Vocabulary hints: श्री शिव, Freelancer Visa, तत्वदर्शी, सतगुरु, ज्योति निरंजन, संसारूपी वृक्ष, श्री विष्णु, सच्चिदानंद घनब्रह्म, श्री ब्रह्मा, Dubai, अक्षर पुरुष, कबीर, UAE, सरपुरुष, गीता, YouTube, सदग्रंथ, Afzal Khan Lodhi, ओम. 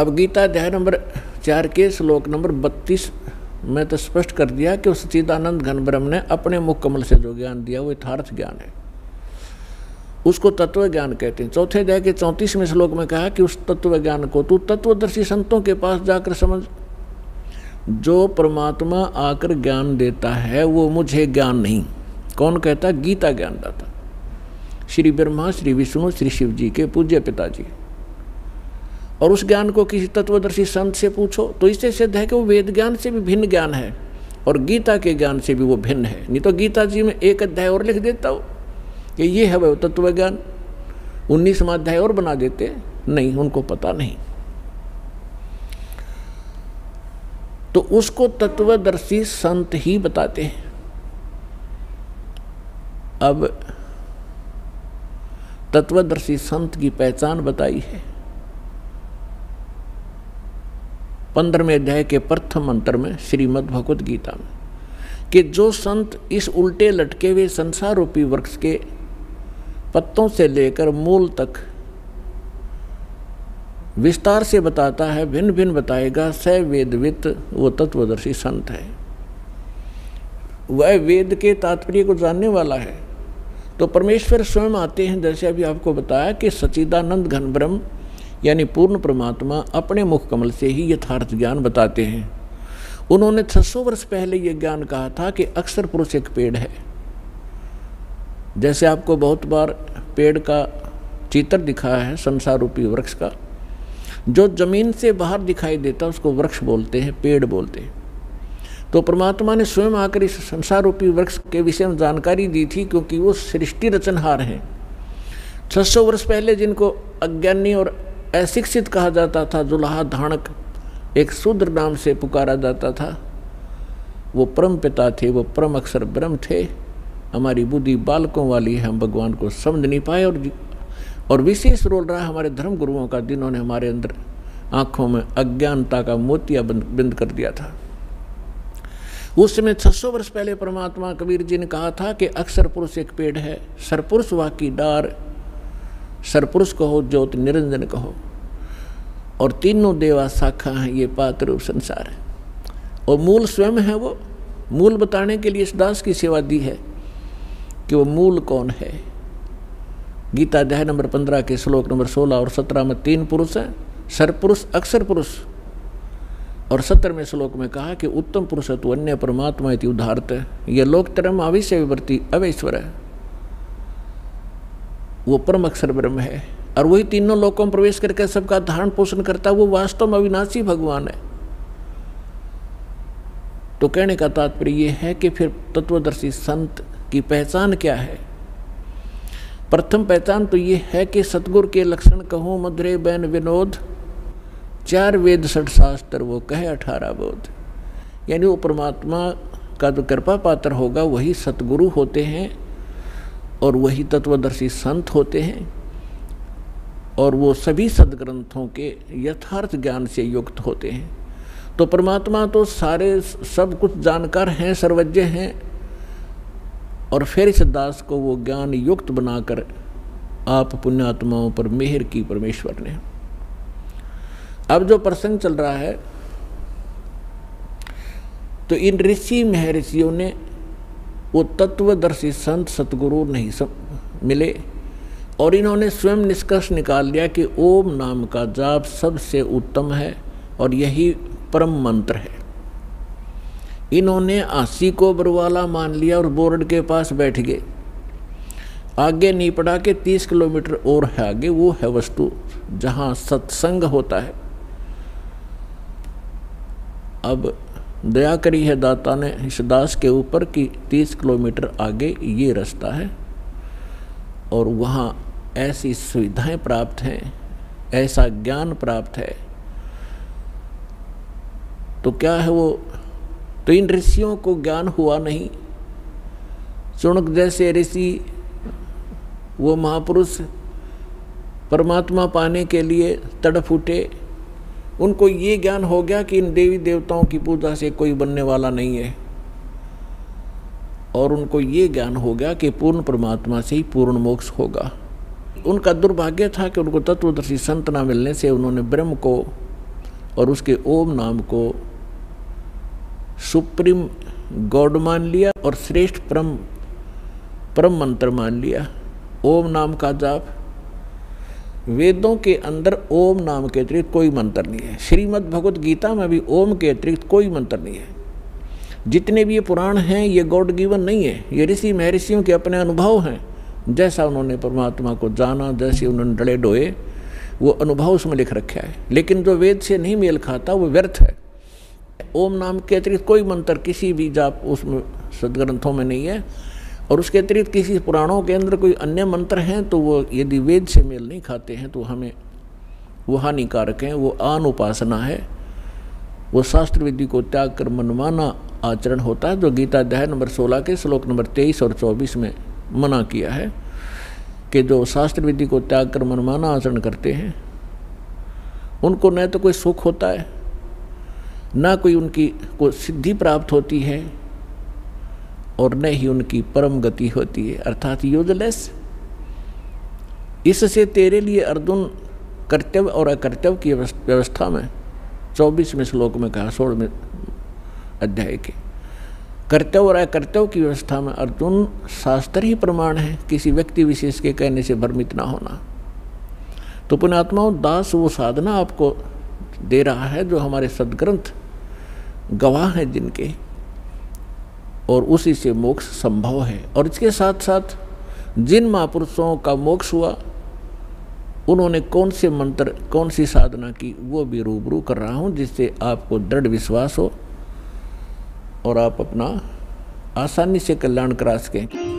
अब गीता अध्याय नंबर 4 के श्लोक नंबर 32 में तो स्पष्ट कर दिया कि उस सच्चिदानंद घनब्रह्म ने अपने मुकम्मल से जो ज्ञान दिया वो यथार्थ ज्ञान है, उसको तत्व ज्ञान कहते हैं। चौथे अध्याय के 34वें श्लोक में कहा कि उस तत्व ज्ञान को तू तत्वदर्शी संतों के पास जाकर समझ, जो परमात्मा आकर ज्ञान देता है वो मुझे ज्ञान नहीं, कौन कहता? गीता ज्ञानदाता श्री ब्रह्मा, श्री विष्णु, श्री शिव जी के पूज्य पिताजी। और उस ज्ञान को किसी तत्वदर्शी संत से पूछो तो इससे सिद्ध है कि वो वेद ज्ञान से भी भिन्न ज्ञान है और गीता के ज्ञान से भी वो भिन्न है। नहीं तो गीता जी में एक अध्याय और लिख देता हो कि ये है वह तत्व ज्ञान, 19वां अध्याय और बना देते, नहीं, उनको पता नहीं। तो उसको तत्वदर्शी संत ही बताते हैं। अब तत्वदर्शी संत की पहचान बताई है 15वें अध्याय के प्रथम मंत्र में श्रीमद् भगवत गीता में कि जो संत इस उल्टे लटके हुए संसारूपी वृक्ष के पत्तों से लेकर मूल तक विस्तार से बताता है, भिन्न भिन्न बताएगा, स वेदवित, वो तत्वदर्शी संत है। वह वेद के तात्पर्य को जानने वाला है। तो परमेश्वर स्वयं आते हैं, जैसे अभी आपको बताया कि सच्चिदानंद घनब्रह्म यानी पूर्ण परमात्मा अपने मुखकमल से ही यथार्थ ज्ञान बताते हैं। उन्होंने 600 वर्ष पहले ये ज्ञान कहा था कि अक्षर पुरुष एक पेड़ है। जैसे आपको बहुत बार पेड़ का चित्र दिखाया है संसारूपी वृक्ष का, जो जमीन से बाहर दिखाई देता उसको वृक्ष बोलते हैं, पेड़ बोलते हैं। तो परमात्मा ने स्वयं आकर इस संसारूपी वृक्ष के विषय में जानकारी दी थी, क्योंकि वो सृष्टि रचनहार हैं। 600 वर्ष पहले जिनको अज्ञानी और अशिक्षित कहा जाता था, जुलाहा धाणक एक शूद्र नाम से पुकारा जाता था, वो परम पिता थे, वो परम अक्षर ब्रह्म थे। हमारी बुद्धि बालकों वाली है, हम भगवान को समझ नहीं पाए। और विशेष रोल रहा हमारे धर्म गुरुओं का, जिन्होंने हमारे अंदर आँखों में अज्ञानता का मोतिया बिंद कर दिया था। उस समय 600 वर्ष पहले परमात्मा कबीर जी ने कहा था कि अक्षर पुरुष एक पेड़ है, सरपुरुष वाकी डार, सरपुरुष कहो, ज्योति निरंजन कहो, और तीनों देवा शाखा हैं, ये पात्र रूप संसार है। और मूल स्वयं है वो, मूल बताने के लिए इस दास की सेवा दी है कि वो मूल कौन है। गीता अध्याय नंबर 15 के श्लोक नंबर 16 और 17 में 3 पुरुष हैं, सरपुरुष, अक्षर पुरुष, और 17वें श्लोक में कहा कि उत्तम पुरुष तो अन्य परमात्मा इति उदाहरत है, यह लोकतरम अविश्य विवर्ती अवेश्वर है, वो परम अक्षर ब्रह्म है। और वही तीनों लोकों में प्रवेश करके सबका धारण पोषण करता है, वो वास्तव में अविनाशी भगवान है। तो कहने का तात्पर्य ये है कि फिर तत्वदर्शी संत की पहचान क्या है? प्रथम पहचान तो ये है कि सतगुरु के लक्षण कहूँ मधुरे बैन विनोद, 4 वेद 6 शास्त्र वो कहे 18 बोध। यानी वो परमात्मा का जो कृपा पात्र होगा वही सतगुरु होते हैं और वही तत्वदर्शी संत होते हैं, और वो सभी सदग्रंथों के यथार्थ ज्ञान से युक्त होते हैं। तो परमात्मा तो सारे सब कुछ जानकार हैं, सर्वज्ञ हैं, और फिर इस दास को वो ज्ञान युक्त बनाकर आप पुण्यात्माओं पर मेहर की परमेश्वर ने। अब जो प्रसंग चल रहा है तो इन ऋषि महर्षियों ने वो तत्वदर्शी संत सतगुरु नहीं मिले, और इन्होंने स्वयं निष्कर्ष निकाल लिया कि ओम नाम का जाप सबसे उत्तम है और यही परम मंत्र है। इन्होंने आसी को बरवाला मान लिया और बोर्ड के पास बैठ गए। आगे नहीं पड़ा कि 30 किलोमीटर और है आगे, वो है वस्तु जहाँ सत्संग होता है। अब दया करी है दाता ने इस दास के ऊपर कि 30 किलोमीटर आगे ये रास्ता है और वहाँ ऐसी सुविधाएं प्राप्त हैं, ऐसा ज्ञान प्राप्त है। तो क्या है वो, तो इन ऋषियों को ज्ञान हुआ नहीं। चुनक जैसे ऋषि वो महापुरुष परमात्मा पाने के लिए तड़फ उठे, उनको ये ज्ञान हो गया कि इन देवी देवताओं की पूजा से कोई बनने वाला नहीं है, और उनको ये ज्ञान हो गया कि पूर्ण परमात्मा से ही पूर्ण मोक्ष होगा। उनका दुर्भाग्य था कि उनको तत्वदर्शी संत ना मिलने से उन्होंने ब्रह्म को और उसके ओम नाम को सुप्रीम गॉड मान लिया और श्रेष्ठ परम मंत्र मान लिया। ओम नाम का जाप, वेदों के अंदर ओम नाम के अतिरिक्त कोई मंत्र नहीं है। श्रीमद् भगवत गीता में भी ओम के अतिरिक्त कोई मंत्र नहीं है। जितने भी ये पुराण हैं ये गॉड गिवन नहीं है, ये ऋषि महर्षियों के अपने अनुभव हैं। जैसा उन्होंने परमात्मा को जाना, जैसे उन्होंने डले डोए, वो अनुभव उसमें लिख रखा है, लेकिन जो वेद से नहीं मेल खाता वो व्यर्थ है। ओम नाम के अतिरिक्त कोई मंत्र किसी भी जाप उसमें सदग्रंथों में नहीं है, और उसके अतिरिक्त किसी पुराणों के अंदर कोई अन्य मंत्र हैं तो वो यदि वेद से मेल नहीं खाते हैं तो हमें वो हानिकारक हैं, वो आनुपासना है, वो शास्त्र विधि को त्याग कर मनमाना आचरण होता है, जो गीता अध्याय नंबर 16 के श्लोक नंबर 23 और 24 में मना किया है कि जो शास्त्र विधि को त्याग कर मनमाना आचरण करते हैं उनको न तो कोई सुख होता है, ना कोई उनकी को सिद्धि प्राप्त होती है, और न ही उनकी परम गति होती है, अर्थात यूजलेस। इससे तेरे लिए अर्जुन कर्तव्य और अकर्तव्य की व्यवस्था में 24वें श्लोक में कहा, 16वें अध्याय के कर्तव्य और अकर्तव्य की व्यवस्था में अर्जुन शास्त्र ही प्रमाण है, किसी व्यक्ति विशेष के कहने से भ्रमित ना होना। तो पुण्यात्माओं, दास वो साधना आपको दे रहा है जो हमारे सदग्रंथ गवाह हैं जिनके, और उसी से मोक्ष संभव है। और इसके साथ साथ जिन महापुरुषों का मोक्ष हुआ उन्होंने कौन से मंत्र, कौन सी साधना की, वो भी रूबरू कर रहा हूँ, जिससे आपको दृढ़ विश्वास हो और आप अपना आसानी से कल्याण करा सकें।